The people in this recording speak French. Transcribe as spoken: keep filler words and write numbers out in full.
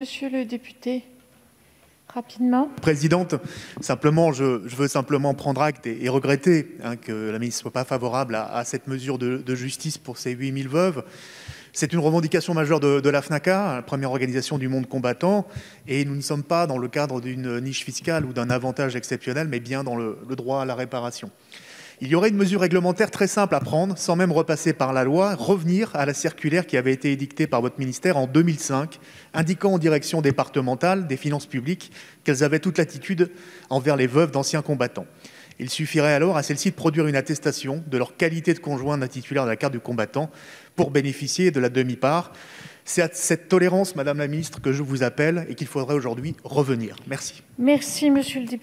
Monsieur le député, rapidement. Présidente, simplement, je, je veux simplement prendre acte et, et regretter hein, que la ministre ne soit pas favorable à, à cette mesure de, de justice pour ces huit mille veuves. C'est une revendication majeure de, de la FNACA, la première organisation du monde combattant, et nous ne sommes pas dans le cadre d'une niche fiscale ou d'un avantage exceptionnel, mais bien dans le, le droit à la réparation. Il y aurait une mesure réglementaire très simple à prendre, sans même repasser par la loi, revenir à la circulaire qui avait été édictée par votre ministère en deux mille cinq, indiquant aux directions départementales des finances publiques qu'elles avaient toute latitude envers les veuves d'anciens combattants. Il suffirait alors à celles-ci de produire une attestation de leur qualité de conjoint d'un titulaire de la carte du combattant pour bénéficier de la demi-part. C'est à cette tolérance, Madame la Ministre, que je vous appelle et qu'il faudrait aujourd'hui revenir. Merci. Merci, Monsieur le député.